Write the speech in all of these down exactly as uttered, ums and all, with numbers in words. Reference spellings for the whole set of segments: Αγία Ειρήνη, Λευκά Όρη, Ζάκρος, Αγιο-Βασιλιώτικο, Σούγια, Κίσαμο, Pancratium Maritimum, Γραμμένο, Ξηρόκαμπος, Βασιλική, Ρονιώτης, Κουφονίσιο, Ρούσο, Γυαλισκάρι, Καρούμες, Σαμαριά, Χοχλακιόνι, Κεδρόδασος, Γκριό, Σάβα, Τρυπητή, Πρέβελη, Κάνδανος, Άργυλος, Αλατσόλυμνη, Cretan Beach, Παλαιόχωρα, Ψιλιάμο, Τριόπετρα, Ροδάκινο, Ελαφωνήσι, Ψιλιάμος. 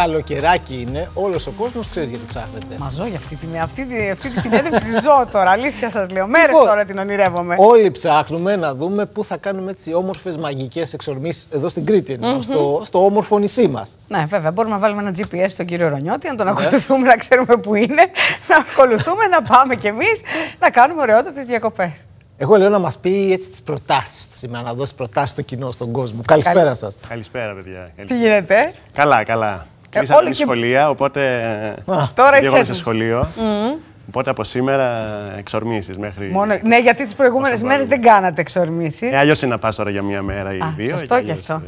καλοκαιράκι είναι, όλος ο κόσμος ξέρει γιατί ψάχνετε. Μα ζω για αυτή τη, αυτή τη, αυτή τη συνέντευξη ζω τώρα, αλήθεια σας λέω, μέρες λοιπόν, τώρα την ονειρεύομαι. Όλοι ψάχνουμε να δούμε πού θα κάνουμε έτσι όμορφες μαγικές εξορμήσεις εδώ στην Κρήτη, εννοώ, mm-hmm. στο, στο όμορφο νησί μας. Ναι βέβαια, μπορούμε να βάλουμε ένα τζι πι ες στον κύριο Ρονιώτη, να τον yeah. ακολουθούμε, να ξέρουμε που είναι, να ακολουθούμε, να πάμε κι εμείς, να κάνουμε ωραιότατες διακοπές. Εγώ λέω να μας πει έτσι τις προτάσεις του σήμερα, να δώσει προτάσεις στο κοινό, στον κόσμο. Καλησπέρα Καλη... σας. Καλησπέρα, παιδιά. Τι γίνεται? Καλά, καλά. Κλείσαμε τη σχολεία, οπότε. Τώρα είσαι στο σχολείο. Mm. Οπότε από σήμερα εξορμήσεις μέχρι. Μόνο... Ναι, γιατί τις προηγούμενες μέρες δεν κάνατε εξορμήσεις. Ε, αλλιώς είναι να πας τώρα για μία μέρα ή δύο. Σωστό και, και αυτό.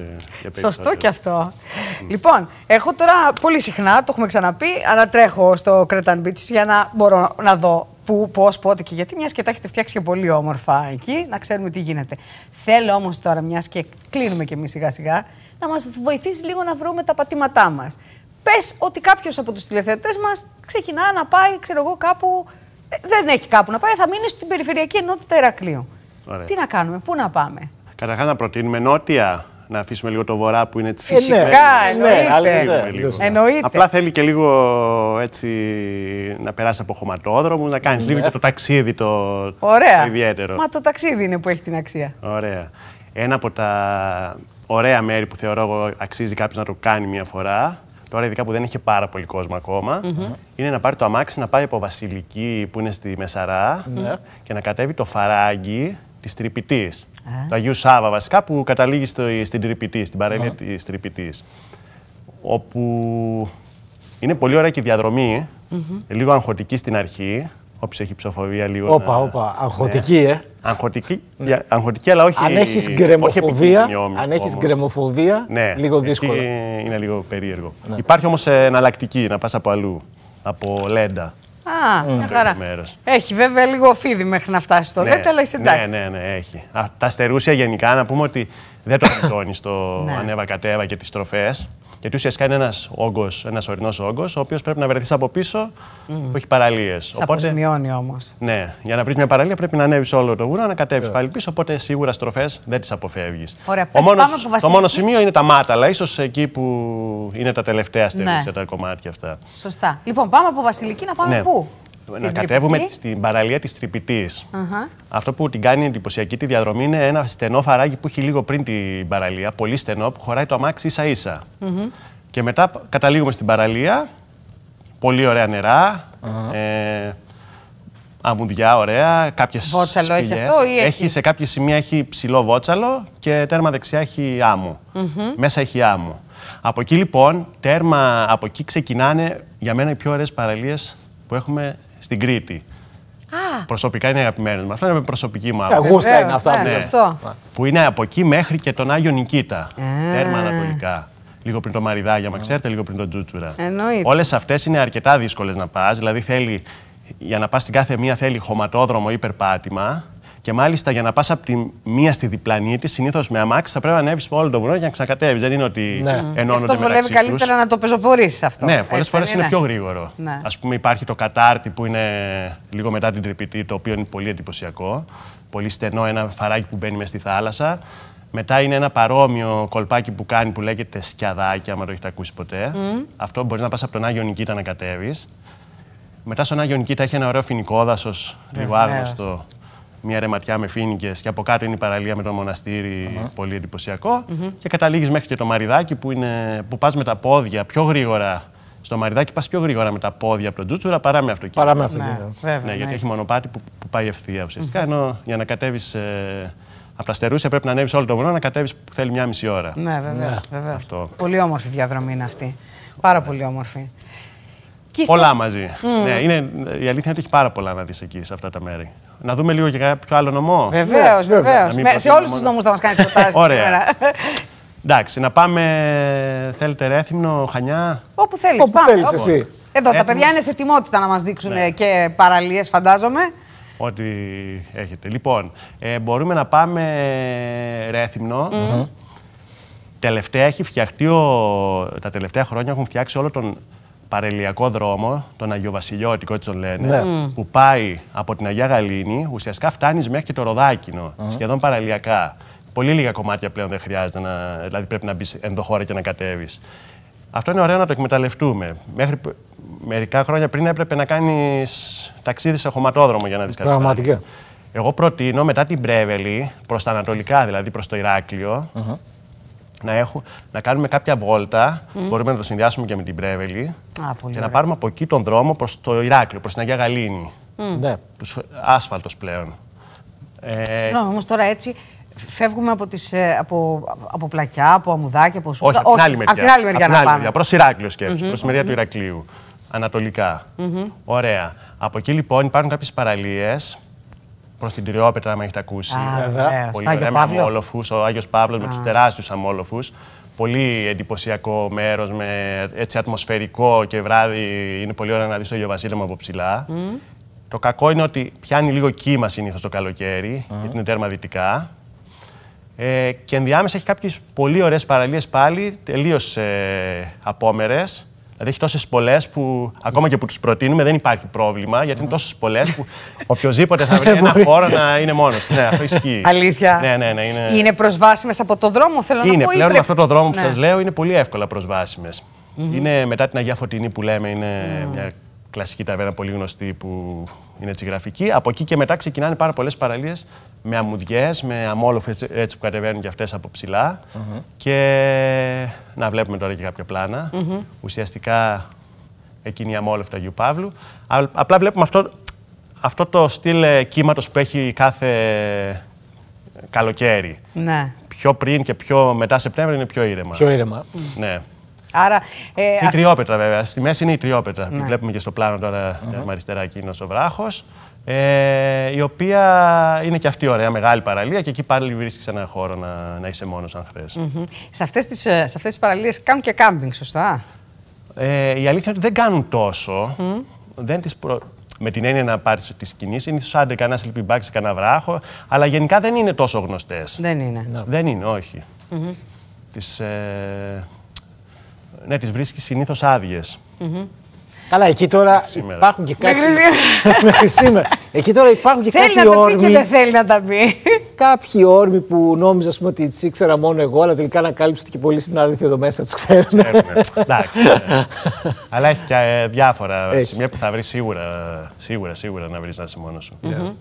Ε, σωστό και αυτό. Mm. Λοιπόν, έχω τώρα πολύ συχνά, το έχουμε ξαναπεί, ανατρέχω στο Cretan Beach για να μπορώ να δω. Πού, πώς, πότε και γιατί, μιας και τα έχετε φτιάξει και πολύ όμορφα εκεί, να ξέρουμε τι γίνεται. Θέλω όμως τώρα, μιας και κλείνουμε κι εμείς σιγά σιγά, να μας βοηθήσει λίγο να βρούμε τα πατήματά μας. Πες ότι κάποιος από τους τηλεθεατές μας ξεκινά να πάει, ξέρω εγώ, κάπου. Ε, δεν έχει κάπου να πάει, θα μείνει στην περιφερειακή ενότητα Ηρακλείου. Ωραία. Τι να κάνουμε, πού να πάμε? Καταρχάς να προτείνουμε νότια, να αφήσουμε λίγο το βορρά που είναι φυσικά. Φυσικά, εννοείται. εννοείται. Απλά θέλει και λίγο έτσι να περάσει από χωματόδρομους, να κάνεις λίγο και το ταξίδι το, το ιδιαίτερο. Μα το ταξίδι είναι που έχει την αξία. Ωραία. Ένα από τα ωραία μέρη που θεωρώ εγώ αξίζει κάποιος να το κάνει μια φορά, τώρα ειδικά που δεν έχει πάρα πολύ κόσμο ακόμα, mm-hmm. είναι να πάρει το αμάξι, να πάει από Βασιλική που είναι στη Μεσαρά mm-hmm. και να κατέβει το φαράγγι της Τρυπητής. Ε. Του Αγίου Σάβα βασικά, που καταλήγει στο, στην Τρυπητή, στην παρέλεια uh-huh. της Τρυπητής. Όπου είναι πολύ ωραία και η διαδρομή, mm-hmm. λίγο αγχωτική στην αρχή, όποιος έχει ψοφοβία λίγο. Όπα, όπα, αγχωτική, ναι. ε. Αγχωτική, ναι. αγχωτική, αλλά όχι. Αν έχεις γκρεμοφοβία, αν έχεις γκρεμοφοβία ναι. λίγο δύσκολο. Είναι λίγο περίεργο. Ναι. Υπάρχει όμως εναλλακτική, να πας από αλλού, από Λέντα. Α, mm. μια χαρά. Έχει βέβαια λίγο φίδι μέχρι να φτάσει στο ναι, λέτε, αλλά είσαι εντάξει. Ναι, ναι, ναι, έχει. Α, τα αστερούσια γενικά να πούμε ότι δεν το χτυπώνει το ανέβα-κατέβα και τις τροφές. Γιατί ουσιαστικά είναι ένας όγκος, ένας ορεινός όγκος, ο οποίος πρέπει να βρεθείς από πίσω mm. που έχει παραλίες. Σε αποσμειώνει όμως. Ναι, για να βρεις μια παραλία πρέπει να ανέβεις όλο το βουνό, να κατέβεις yeah. πάλι πίσω. Οπότε σίγουρα στροφές δεν τις αποφεύγεις. Ωραία, πες, μόνος, πάμε από Βασιλική. Το μόνο σημείο είναι τα μάταλα, ίσως εκεί που είναι τα τελευταία αστερούσια, ναι. τα κομμάτια αυτά. Σωστά. Λοιπόν, πάμε από Βασιλική να πάμε ναι. πού? Να κατέβουμε Τρυπητή. Στην παραλία της Τρυπητής. Uh-huh. Αυτό που την κάνει εντυπωσιακή τη διαδρομή είναι ένα στενό φαράγγι που έχει λίγο πριν την παραλία, πολύ στενό, που χωράει το αμάξι ίσα-ίσα. Uh-huh. Και μετά καταλήγουμε στην παραλία, πολύ ωραία νερά, uh-huh. ε, αμμουδιά ωραία, κάποιες βότσαλο σπηλιές. Έχει αυτό ή έχει? Έχει, σε κάποια σημεία έχει ψηλό βότσαλο και τέρμα δεξιά έχει άμμο. Uh-huh. Μέσα έχει άμμο. Από εκεί λοιπόν, τέρμα, από εκεί ξεκινάνε για μένα οι πιο ωραίες παραλίες που έχουμε στην Κρήτη. Ah. Προσωπικά είναι αγαπημένος μου. Αυτό είναι με προσωπική μου άποψη. Αγούστα είναι αυτά. Ναι. Ναι. Που είναι από εκεί μέχρι και τον Άγιο Νικήτα. Ah. Τέρμα ανατολικά. Λίγο πριν το Μαριδάγια, μα ξέρετε, λίγο πριν το Τζούτσουρα. Εννοείται. Όλες αυτές είναι αρκετά δύσκολες να πας. Δηλαδή θέλει, για να πας στην κάθε μία θέλει χωματόδρομο ή περπάτημα. Και μάλιστα για να πας από τη μία στη διπλανή της, συνήθως με αμάξι, θα πρέπει να ανέβεις όλο το βουνό για να ξανακατέβεις. Δεν είναι ότι ναι. ενώνονται μεταξύ τους. Αυτό βολεύει καλύτερα να το πεζοπορήσεις αυτό. Ναι, πολλές φορές είναι πιο γρήγορο. Ναι. Ας πούμε, υπάρχει το Κατάρτι που είναι λίγο μετά την Τρυπητή, το οποίο είναι πολύ εντυπωσιακό. Πολύ στενό, ένα φαράκι που μπαίνει μες στη θάλασσα. Μετά είναι ένα παρόμοιο κολπάκι που κάνει που λέγεται Σκιαδάκι, άμα το έχετε ακούσει ποτέ. Mm. Αυτό μπορεί να πας από τον Άγιο Νικήτα να κατέβεις. Μετά στον Άγιο Νικήτα έχει ένα ωραίο φοινικό δάσος, λίγο άγνωστο. Μια ρεματιά με φοίνικες και από κάτω είναι η παραλία με το μοναστήρι, uh-huh. πολύ εντυπωσιακό. Uh-huh. Και καταλήγεις μέχρι και το Μαριδάκι που, είναι, που πας με τα πόδια πιο γρήγορα. Στο Μαριδάκι πας πιο γρήγορα με τα πόδια από τον Τζούτσουρα παρά με αυτοκίνητο. Παρά με αυτοκίνητο. Ναι, ναι, ναι, γιατί έχει μονοπάτι που, που πάει ευθεία ουσιαστικά. Uh-huh. Ενώ για να κατέβεις ε, από τα στερούσια πρέπει να ανέβεις όλο το βουνό, να κατέβεις που θέλει μια μισή ώρα. Ναι, βέβαια. Ναι. Αυτό. Πολύ όμορφη διαδρομή είναι αυτή. Πάρα πολύ όμορφη. Πολλά μαζί. Mm. Ναι, είναι, η αλήθεια είναι ότι έχει πάρα πολλά να δεις εκεί σε αυτά τα μέρη. Να δούμε λίγο και κάποιο άλλο νομό. Βεβαίως, βεβαίως. Σε όλους τους νομούς θα μας κάνει προτάσεις. Ωραία. Εντάξει, να πάμε, θέλετε Ρέθυμνο, Χανιά. Όπου θέλεις, όπου πάμε. Θέλεις εσύ. Εδώ Έθιμο. Τα παιδιά είναι σε ετοιμότητα να μας δείξουν ναι. και παραλίες, φαντάζομαι. Ό,τι έχετε. Λοιπόν, ε, μπορούμε να πάμε Ρέθυμνο. Mm. Mm. Τελευταία έχει φτιαχτεί, ο... τα τελευταία χρόνια έχουν φτιάξει όλο τον παρελιακό δρόμο, τον Αγιο-Βασιλιώτικο, έτσι τον λένε, ναι. mm. που πάει από την Αγία Γαλήνη, ουσιαστικά φτάνεις μέχρι και το Ροδάκινο, mm. σχεδόν παραλιακά. Πολύ λίγα κομμάτια πλέον δεν χρειάζεται, να, δηλαδή πρέπει να μπεις ενδοχώρα και να κατέβεις. Αυτό είναι ωραίο να το εκμεταλλευτούμε. Μέχρι μερικά χρόνια πριν έπρεπε να κάνεις ταξίδι σε χωματόδρομο για να δεις κάτι. Πραγματικά. Εγώ προτείνω μετά την Πρέβελη, προς τα ανατολικά δηλαδή, προς το Ηράκλειο, uh-huh. να, έχω, να κάνουμε κάποια βόλτα. Mm. Μπορούμε να το συνδυάσουμε και με την Πρέβελη. Ah, και ωραία. Να πάρουμε από εκεί τον δρόμο προς το Ηράκλειο, προς την Αγία Γαλήνη. Mm. Άσφαλτος πλέον. Συγγνώμη, όμως τώρα έτσι. Φεύγουμε από, τις, από, από πλακιά, από αμμουδάκια, από σούγια. Όχι, από την άλλη μεριά να πάμε. Προς Ηράκλειο σκέψου, mm-hmm, προς τη μεριά mm-hmm. του Ηρακλείου, ανατολικά. Mm-hmm. Ωραία. Από εκεί λοιπόν υπάρχουν κάποιες παραλίες, προς την Τριόπετρα, άμα έχετε ακούσει. Α, βέβαια. Πολύ ωραία, με αμόλοφους, ο Άγιος Παύλος, με τους τεράστιους αμόλοφους. Πολύ εντυπωσιακό μέρος, με έτσι ατμοσφαιρικό και βράδυ. Είναι πολύ ωραία να δεις το Αγιο-Βασίλεμα από ψηλά. Mm. Το κακό είναι ότι πιάνει λίγο κύμα συνήθως το καλοκαίρι, mm. γιατί είναι τέρμα δυτικά. Ε, και ενδιάμεσα έχει κάποιες πολύ ωραίες παραλίες πάλι, τελείως ε, απόμερες. Δηλαδή έχει τόσες πολλές που ακόμα και που τους προτείνουμε δεν υπάρχει πρόβλημα, γιατί είναι τόσες πολλές που οποιοδήποτε θα βρει ένα χώρο να είναι μόνος. Ναι, αυτό ισχύει. Αλήθεια. Ναι, ναι, ναι, είναι... είναι προσβάσιμες από το δρόμο, θέλω είναι, να πω. Είναι, πλέον αυτό το δρόμο που ναι. σας λέω είναι πολύ εύκολα προσβάσιμες. Mm-hmm. Είναι μετά την Αγία Φωτεινή που λέμε, είναι mm. μια κλασική ταβέρνα πολύ γνωστή που είναι έτσι γραφική. Από εκεί και μετά ξεκινάνε πάρα πολλές παραλίες με αμμουδιές, με αμόλοφες έτσι που κατεβαίνουν και αυτές από ψηλά. Mm-hmm. Και να βλέπουμε τώρα και κάποια πλάνα. Mm-hmm. Ουσιαστικά εκείνη η αμόλοφη του Αγίου Παύλου. Απλά βλέπουμε αυτό, αυτό το στυλ κύματος που έχει κάθε καλοκαίρι. Ναι. Πιο πριν και πιο μετά Σεπτέμβριο είναι πιο ήρεμα. Πιο ήρεμα. Mm. Ναι. Άρα, ε, η α... Τριόπετρα, βέβαια. Στη μέση είναι η Τριόπετρα. Ναι. Που βλέπουμε και στο πλάνο τώρα, mm-hmm. αριστερά εκείνο ο βράχος. Ε, η οποία είναι και αυτή ωραία, μεγάλη παραλία και εκεί πάλι βρίσκεις έναν χώρο να, να είσαι μόνος αν θες. Mm-hmm. Σε αυτές τις, σε αυτές τις παραλίες κάνουν και κάμπινγκ, σωστά? Ε, η αλήθεια είναι ότι δεν κάνουν τόσο. Mm. Δεν τις προ... Με την έννοια να πάρεις τις κινήσεις, είναι ίσως άντε κανένα sleeping bag σε κανένα βράχο, αλλά γενικά δεν είναι τόσο γνωστές. Δεν είναι. No. Δεν είναι, όχι. Mm-hmm. Τις, ε... ναι, τις βρίσκεις συνήθως άδειες. Mm-hmm. Καλά, εκεί τώρα σήμερα. Υπάρχουν και κάποιοι. Μέχρι σήμερα. Εκεί τώρα υπάρχουν και θέλει κάποιοι όρμοι. Θέλει να τα πει και δεν θέλει να τα πει. Κάποιοι όρμοι που νόμιζα, ας πούμε, ότι τις ήξερα μόνο εγώ, αλλά τελικά ανακάλυψα ότι και πολλοί συνάδελφοι εδώ μέσα τις ξέρουν. Εντάξει. Αλλά έχει και διάφορα σημεία που θα βρεις σίγουρα, σίγουρα, σίγουρα να βρεις να είσαι μόνος σου. Mm-hmm.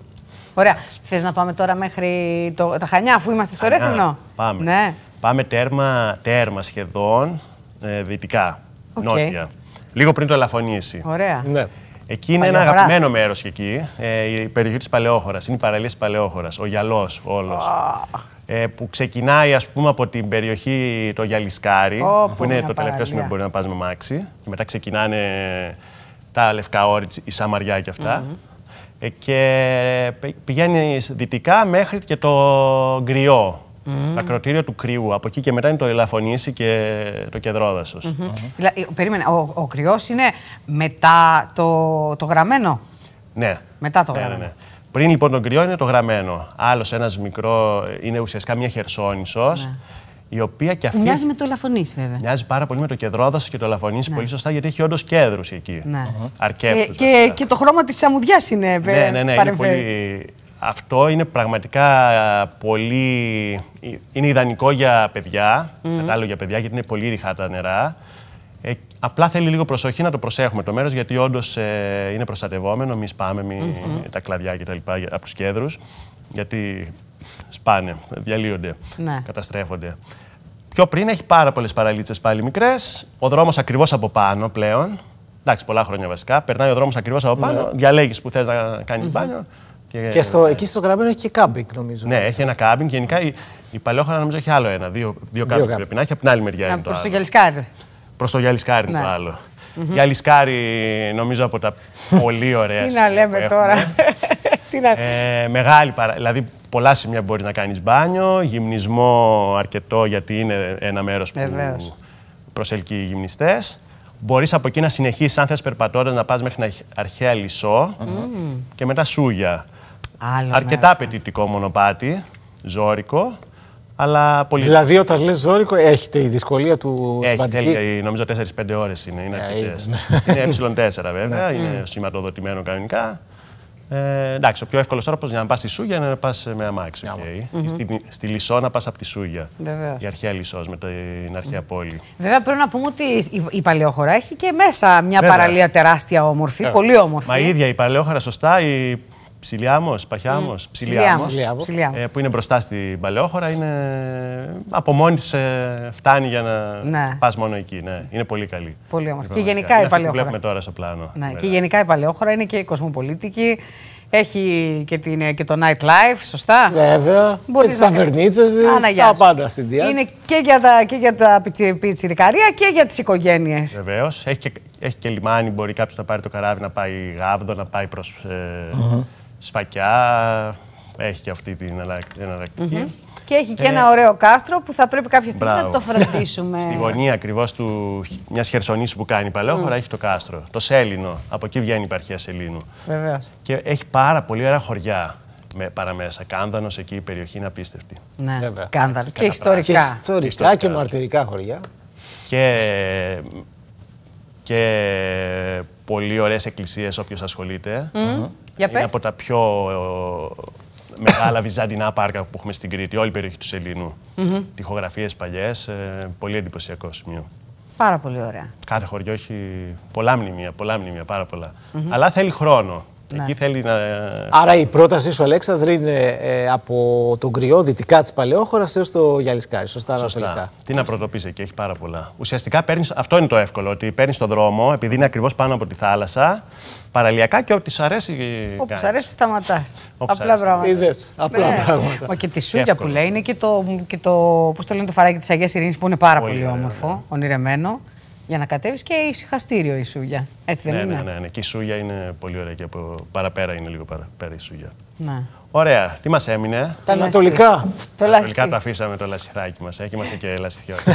Ωραία. Θες να πάμε τώρα μέχρι το... τα Χανιά, αφού είμαστε στο Ρέθυμνο? Πάμε. Ναι. Πάμε τέρμα, τέρμα σχεδόν ε, δυτικά, okay. νότια. Λίγο πριν το Ελαφωνήσι. Ωραία. Ναι. Εκεί είναι Παλαιόχωρα. Ένα αγαπημένο μέρος και εκεί, ε, η περιοχή της Παλαιόχωρας. Είναι η παραλία της Παλαιόχωρας, ο Γυαλός όλος. Oh. Ε, που ξεκινάει, ας πούμε, από την περιοχή το Γυαλισκάρι, oh, που είναι το παραλία. Τελευταίο σημείο που μπορεί να πας με μάξι. Και μετά ξεκινάνε τα Λευκά Όρη, η Σαμαριά και αυτά. Mm-hmm. ε, και πηγαίνει δυτικά μέχρι και το Γκριό. Mm. Τα ακροτήρια του Κρύου. Από εκεί και μετά είναι το Ελαφωνήσι και το Κεδρόδασος. Mm-hmm. Mm-hmm. Περίμενε, ο, ο Κρυός είναι μετά το, το Γραμμένο. Ναι. Μετά το ναι, Γραμμένο. Ναι, ναι. Πριν λοιπόν τον Κρυό είναι το Γραμμένο. Άλλος ένας μικρό, είναι ουσιαστικά μια Χερσόνησος. Ναι. Η οποία και αυτή... Μοιάζει με το Ελαφωνήσι, βέβαια. Μοιάζει πάρα πολύ με το Κεδρόδασο και το Ελαφωνήσι, ναι. πολύ σωστά, γιατί έχει όντως κέδρους εκεί. Ναι. Αρκεύτους, και, και, και το χρώμα της αμμουδιάς είναι βέβαια. Ναι, ναι, ναι, είναι πολύ... Αυτό είναι πραγματικά πολύ... είναι ιδανικό για παιδιά, mm. κατάλληλο για παιδιά, γιατί είναι πολύ ριχά τα νερά. Ε, απλά θέλει λίγο προσοχή να το προσέχουμε το μέρος, γιατί όντως ε, είναι προστατευόμενο, μη σπάμε μη, mm-hmm. τα κλαδιά κτλ. Από τους κέδρους, γιατί σπάνε, διαλύονται, ναι. καταστρέφονται. Πιο πριν έχει πάρα πολλές παραλίτσες πάλι μικρές, ο δρόμος ακριβώς από πάνω πλέον, εντάξει πολλά χρόνια βασικά, περνάει ο δρόμος ακριβώς από πάνω, ναι. διαλέγεις που θες να κάνεις mm-hmm. μπάνιο. Και, και στο, εκεί στο Γραμμένο έχει και κάμπινγκ, νομίζω. Ναι, έχει ένα κάμπινγκ. Γενικά η, η Παλαιόχωρα νομίζω έχει άλλο ένα. Δύο, δύο κάμπινγκ πρέπει να έχει από την άλλη μεριά. Προς το, το Γυαλισκάρι. Προς το Γυαλισκάρι είναι ναι. το άλλο. Mm-hmm. Γυαλισκάρι νομίζω από τα πολύ ωραία. Τι να λέμε τώρα. ε, μεγάλη παρα... Δηλαδή πολλά σημεία μπορεί να κάνει μπάνιο. Γυμνισμό αρκετό, γιατί είναι ένα μέρος που Βεβαίως. Προσελκύει γυμνιστές. Μπορείς από εκεί να συνεχίσεις, αν θες περπατώντας, να πας μέχρι αρχαία Λυσό mm-hmm. και μετά Σούγια. Άλλο αρκετά απαιτητικό μονοπάτι, ζώρικο, αλλά πολύ... Δηλαδή, όταν λες ζώρικο, έχετε η δυσκολία του έχει, σημαντική... Έχει, νομίζω τέσσερις πέντε ώρες είναι, είναι yeah, αρκετές. Είναι, είναι ε τέσσερα βέβαια, είναι σηματοδοτημένο κανονικά. Ε, εντάξει, ο πιο εύκολος τρόπος για να πας στη Σούγια είναι να πας με αμάξι. Okay. Mm -hmm. στη, στη Λυσσό να πας από τη Σούγια. Βεβαίως. Η αρχαία Λυσσός με την αρχαία πόλη. Βέβαια, πρέπει να πούμε ότι η, η Παλαιόχωρα έχει και μέσα μια Βέβαια. παραλία τεράστια όμορφη, Βέβαια. πολύ όμορφη. Μα η ίδια η Παλαιόχωρα, σωστά. Η... Ψιλιάμος, Παχιάμος, mm. Ψιλιάμος, Ψιλιάμο. ε, που είναι μπροστά στην Παλαιόχωρα, είναι... από μόνη της ε, φτάνει για να ναι. πας μόνο εκεί. Ναι. Είναι πολύ καλή. Πολύ όμορφη. Και γενικά είναι η Παλαιόχωρα. Που βλέπουμε τώρα στο πλάνο. Ναι. Και γενικά η Παλαιόχωρα είναι και κοσμοπολίτικη. Έχει και, την, και το nightlife, σωστά. Βέβαια. Μπορείς και τις ταβερνίτσες, τα πάντα συνδυάζει. Είναι και για τα, και για τα πιτσιρικαρία και για τις οικογένειες. Βεβαίως. Έχει και, έχει και λιμάνι, μπορεί κάποιος να πάρει το καράβι, να πάει Γάβδο, να πάει προς... Ε, mm-hmm. Σφακιά, έχει και αυτή την εναλλακτική. Mm-hmm. Και έχει και ε... ένα ωραίο κάστρο που θα πρέπει κάποια στιγμή Μπράβο. να το φροντίσουμε. Στη γωνία ακριβώς του μιας Χερσονήσου που κάνει η Παλαιόχωρα mm. έχει το κάστρο, το Σέλινο. Από εκεί βγαίνει η υπαρχία Σελίνου. Βεβαίως. Και έχει πάρα πολύ ωραία χωριά με παραμέσα. Κάνδανος, εκεί η περιοχή είναι απίστευτη. Ναι, Κάνδανος. Και ιστορικά. Και ιστορικά, ιστορικά και μαρτυρικά χωριά. Και... και πολύ ωραίες εκκλησίες, όποιος ασχολείται. Mm. Mm. Είναι από τα πιο μεγάλα βυζάντινα πάρκα που έχουμε στην Κρήτη, όλη η περιοχή του Σελίνου. Mm-hmm. Τοιχογραφίες παλιές, πολύ εντυπωσιακό σημείο. Πάρα πολύ ωραία. Κάθε χωριό έχει πολλά μνημεία, πολλά μνημεία, πάρα πολλά. Mm-hmm. Αλλά θέλει χρόνο. Ναι. Εκεί θέλει να... Άρα η πρότασή σου, Αλέξανδρε, είναι ε, από τον Γκριό, δυτικά της Παλαιόχωρας έως το Γυαλισκάρι. Σωστά, Σωστά. Τι να πρωτοποιήσει εκεί, έχει πάρα πολλά. Ουσιαστικά παίρνεις, αυτό είναι το εύκολο, ότι παίρνεις τον δρόμο, επειδή είναι ακριβώς πάνω από τη θάλασσα, παραλιακά και ό,τι σ' αρέσει. Όπου σ' αρέσει, σταματάς. Απλά πράγματα. Είδες, απλά ναι. πράγματα. Μα και τη Σούγια που λέει είναι και το, και το, πώς το λένε, το φαράκι της Αγίας Ειρήνης που είναι πάρα πολύ, πολύ όμορφο, ναι. ονειρεμένο. Για να κατέβεις και ησυχαστήριο η Σούγια. Έτσι ναι, δεν είναι. Ναι, ναι, ναι. Και η Σούγια είναι πολύ ωραία και από παραπέρα είναι λίγο παραπέρα η Σούγια. Ναι. Ωραία. Τι μας έμεινε? Τα ανατολικά. Τα ανατολικά το αφήσαμε το λασιθάκι μας. Εκεί είμαστε και λασιθιώτες.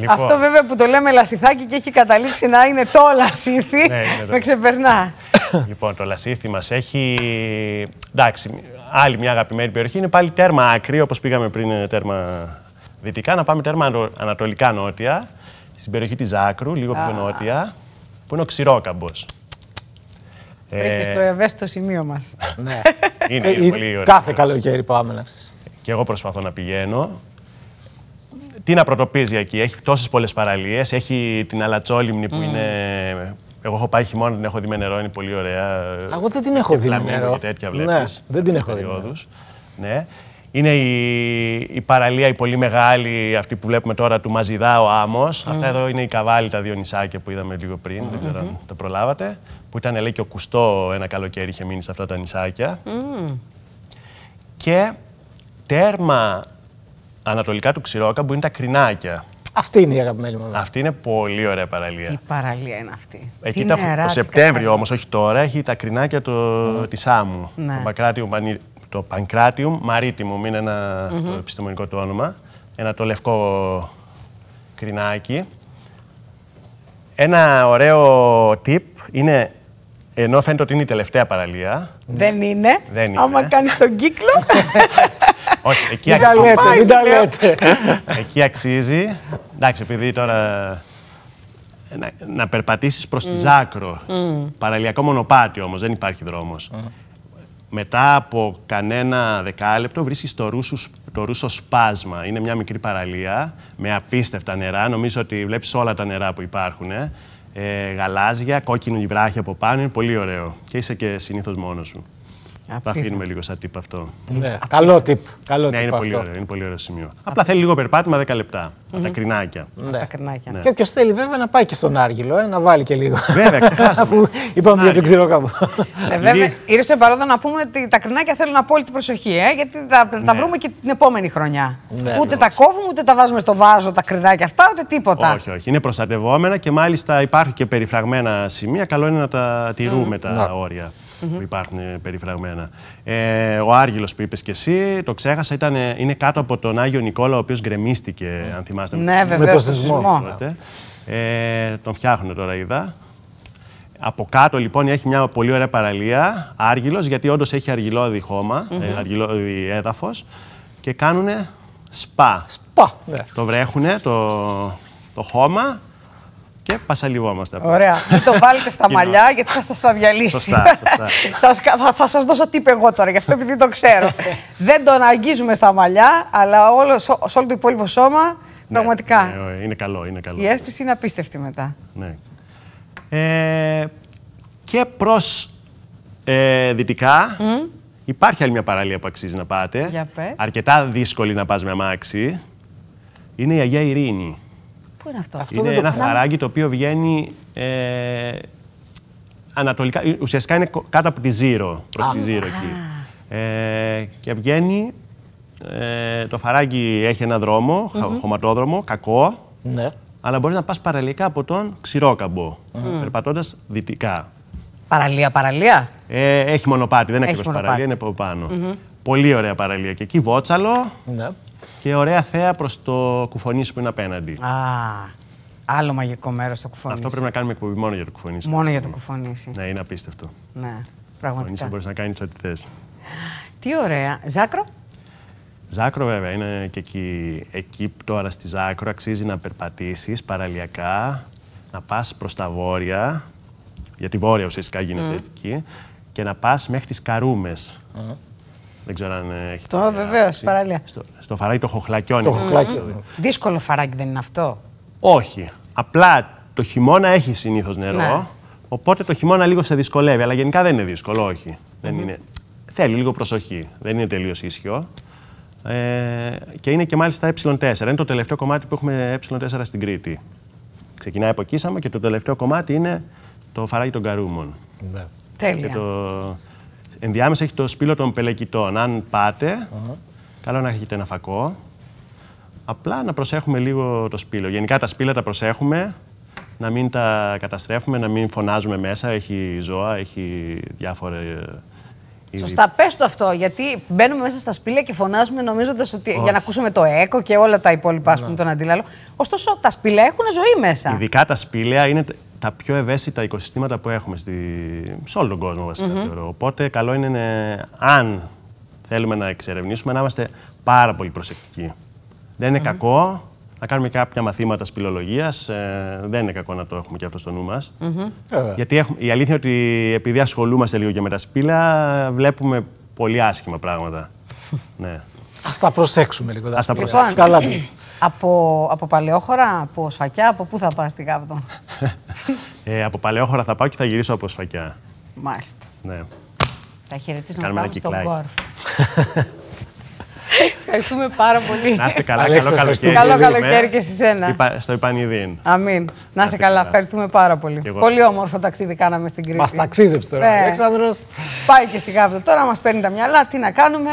Λοιπόν. Αυτό βέβαια που το λέμε λασιθάκι και έχει καταλήξει να είναι το λασίθι. Ναι, είναι το... με ξεπερνά. Λοιπόν, το λασίθι μας έχει... Εντάξει, άλλη μια αγαπημένη περιοχή είναι πάλι τέρμα άκρη, όπως πήγαμε πριν τέρμα δυτικά, να πάμε τέρμα ανατολικά νότια. Στην περιοχή της Ζάκρου, λίγο πιο νότια, που είναι ο Ξηρόκαμπος. Βρήκες το ευαίσθητο σημείο μας. Ναι. Είναι, είναι πολύ ωραίο. Κάθε καλοκαίρι πάμε να ξέρεις. Και εγώ προσπαθώ να πηγαίνω. Τι να πρωτοποιήσει εκεί, έχει τόσες πολλές παραλίες. Έχει την Αλατσόλυμνη που mm. είναι... Εγώ έχω πάει χειμώνα, την έχω δει με νερό, είναι πολύ ωραία. Εγώ δεν την έχω δει με νερό. Τέτοια βλέπεις. Ναι, δεν την έχω δει. Ναι. Είναι η, η παραλία, η πολύ μεγάλη, αυτή που βλέπουμε τώρα, του Μαζιδά, ο Άμος. Mm. Αυτά εδώ είναι η Καβάλη, τα δύο νησάκια που είδαμε λίγο πριν, mm. δεν ξέρω αν τα προλάβατε. Που ήταν, λέει, και ο Κουστό ένα καλοκαίρι είχε μείνει σε αυτά τα νησάκια. Mm. Και τέρμα ανατολικά του Ξηρόκαμπου είναι τα Κρινάκια. Αυτή είναι η αγαπημένη μου. Αυτή είναι πολύ ωραία παραλία. Τι παραλία είναι αυτή. Εκεί τα, νερά, το Σεπτέμβριο όμως, όχι τώρα, έχει τα Κρινάκια mm. της Άμμου, ναι. το Παγκράτιο Πανί... Το Pancratium Maritimum είναι ένα mm-hmm. το επιστημονικό του όνομα, ένα το λευκό κρινάκι. Ένα ωραίο tip είναι, ενώ φαίνεται ότι είναι η τελευταία παραλία. Δεν είναι, δεν είναι. άμα κάνεις τον κύκλο. Όχι, εκεί αξίζει. Μην τα λέτε. Εκεί αξίζει, εντάξει, επειδή τώρα... Να, να περπατήσεις προς mm. τη Ζάκρο, mm. παραλιακό μονοπάτι όμως, δεν υπάρχει δρόμος. Mm. Μετά από κανένα δεκάλεπτο βρίσκεις το, το Ρούσο Σπάσμα. Είναι μια μικρή παραλία με απίστευτα νερά. Νομίζω ότι βλέπεις όλα τα νερά που υπάρχουν. Ε. Ε, γαλάζια, κόκκινη βράχη από πάνω. Είναι πολύ ωραίο. Και είσαι και συνήθως μόνος σου. Θα αφήνουμε λίγο σαν τύπ αυτό. Ναι. Καλό τύπ. Καλό ναι, τύπ είναι, αυτό. Πολύ ωραίο, είναι πολύ ωραίο σημείο. Απ Απλά θέλει λίγο περπάτημα, δέκα λεπτά. Mm-hmm. Από τα κρινάκια. Ναι. Τα κρινάκια. Ναι. Και όποιος θέλει βέβαια να πάει και στον Άργυλο, ε, να βάλει και λίγο. Βέβαια, ξεχάσαμε. Αφού είπαμε για τον Ξηρόκαμπο. Ε, βέβαια, ήρθε παρόδο να πούμε ότι τα κρινάκια θέλουν απόλυτη προσοχή, ε, γιατί τα, ναι. τα βρούμε και την επόμενη χρονιά. Ναι, ούτε ναι. τα κόβουμε, ούτε τα βάζουμε στο βάζο τα κρινάκια αυτά, ούτε τίποτα. Όχι, όχι. Είναι προστατευόμενα και μάλιστα υπάρχουν και περιφραγμένα σημεία. Καλό είναι να τα τηρούμε τα όρια. Mm-hmm. που υπάρχουν περιφραγμένα. Ε, ο Άργυλος που είπες και εσύ, το ξέχασα, ήταν, είναι κάτω από τον Άγιο Νικόλα, ο οποίος γκρεμίστηκε, mm. αν θυμάστε. Ναι, με το σεισμό. Ε, τον φτιάχνουν τώρα, είδα. Από κάτω, λοιπόν, έχει μια πολύ ωραία παραλία, Άργυλος, γιατί όντως έχει αργυλώδη χώμα, mm-hmm. ε, αργυλώδη έδαφος, και κάνουνε σπα. Σπα, ναι. Το βρέχουνε το, το χώμα. και πασαλιβόμαστε. Ωραία. Μην το βάλετε στα μαλλιά γιατί θα σας τα διαλύσει. Σωστά, σωστά. Θα σας δώσω τύπο εγώ τώρα, γι' αυτό επειδή το ξέρω. Δεν τον αγγίζουμε στα μαλλιά, αλλά όλο, σε όλο το υπόλοιπο σώμα πραγματικά. Ναι, ναι, είναι καλό, είναι καλό. Η αίσθηση είναι απίστευτη μετά. Ναι. Ε, και προς ε, δυτικά mm. υπάρχει άλλη μια παραλία που αξίζει να πάτε. Αρκετά δύσκολη να πας με αμάξι. Είναι η Αγία Ειρήνη. Πού είναι αυτό? αυτό είναι ένα χαράκι το οποίο βγαίνει ε, ανατολικά. Ουσιαστικά είναι κάτω από τη Ζήρο, προς oh. τη Ζήρο εκεί. Ah. Ε, και βγαίνει, ε, το χαράκι έχει ένα δρόμο, mm -hmm. χωματόδρομο, κακό. Ναι. Αλλά μπορείς να πας παραλιακά από τον Ξηρόκαμπο, mm. περπατώντας δυτικά. Παραλία, παραλία. Ε, έχει μονοπάτι, δεν έχει ακριβώς παραλία, είναι από πάνω. Mm -hmm. Πολύ ωραία παραλία. Και εκεί βότσαλο. Ναι. Και ωραία θέα προς το Κουφονίσιο που είναι απέναντι. Α, άλλο μαγικό μέρος το Κουφονίσιο. Αυτό πρέπει να κάνουμε εκπομπή μόνο για το Κουφονίσιο. Μόνο για το Κουφονίσιο. Ναι, είναι απίστευτο. Ναι, πραγματικά. Μπορείς να κάνεις ό,τι θες. Τι ωραία. Ζάκρο. Ζάκρο, βέβαια, είναι και εκεί. Εκεί τώρα στη Ζάκρο αξίζει να περπατήσεις παραλιακά, να πας προς τα βόρεια, γιατί βόρεια ουσιαστικά γίνεται mm. εκεί, και να πας μέχρι τις Καρούμες. Mm. Δεν ξέρω αν έχει. Το βεβαίως, παραλία. Στο, στο φαράκι το χοχλακιόνι. Το χοχλακιόνι. Mm -hmm. mm -hmm. Δύσκολο φαράκι δεν είναι αυτό? Όχι. Απλά το χειμώνα έχει συνήθως νερό. Ναι. Οπότε το χειμώνα λίγο σε δυσκολεύει. Αλλά γενικά δεν είναι δύσκολο, όχι. Mm -hmm. δεν είναι. Θέλει λίγο προσοχή. Δεν είναι τελείως ίσιο. Ε, και είναι και μάλιστα ε τέσσερα. Είναι το τελευταίο κομμάτι που έχουμε ε τέσσερα στην Κρήτη. Ξεκινάει από Κίσαμο και το τελευταίο κομμάτι είναι το φαράκι των Καρούμων. Ναι. Τέλεια. Ενδιάμεσα έχει το σπήλο των Πελεκητών. Αν πάτε, uh -huh. καλό να έχετε ένα φακό. Απλά να προσέχουμε λίγο το σπήλο. Γενικά τα σπήλα τα προσέχουμε, να μην τα καταστρέφουμε, να μην φωνάζουμε μέσα. Έχει ζώα, έχει διάφορα. Σωστά, πες το αυτό. Γιατί μπαίνουμε μέσα στα σπήλια και φωνάζουμε νομίζοντας ότι. Oh. για να ακούσουμε το έκο και όλα τα υπόλοιπα, ας πούμε, no. τον αντίλαλο. Ωστόσο, τα σπήλια έχουν ζωή μέσα. Ειδικά τα σπήλια είναι τα πιο ευαίσθητα οικοσυστήματα που έχουμε στη... σε όλο τον κόσμο, βασικά. Mm -hmm. Οπότε, καλό είναι, ναι, αν θέλουμε να εξερευνήσουμε, να είμαστε πάρα πολύ προσεκτικοί. Δεν είναι mm -hmm. κακό να κάνουμε κάποια μαθήματα σπηλολογίας. Ε, δεν είναι κακό να το έχουμε και αυτό στο νου μας. Mm -hmm. Γιατί έχουμε... η αλήθεια είναι ότι επειδή ασχολούμαστε λίγο και με τα σπήλια, βλέπουμε πολύ άσχημα πράγματα. ναι. Ας τα προσέξουμε λίγο. Ας τα προσέξουμε. Λοιπόν, καλά. από, από Παλαιόχωρα, από Σφακιά, από πού θα πας στη Γάβδο? ε, από Παλαιόχωρα θα πάω και θα γυρίσω από Σφακιά. Μάλιστα. Ναι. Θα χαιρετήσουμε να πάμε στον κόρφ. Ευχαριστούμε πάρα πολύ. Να είστε καλά. Καλό καλοκαίρι. Καλό καλοκαίρι και σε σένα. Στο Ιπανιδίν. Αμήν. Να είστε καλά. Ευχαριστούμε πάρα πολύ. Πολύ όμορφο ταξίδι κάναμε στην Κρήτη. Μας ταξίδεψε τώρα ο Αλέξανδρος. Πάει και στη Γάβδο τώρα, μας παίρνει τα μυαλά. Τι να κάνουμε.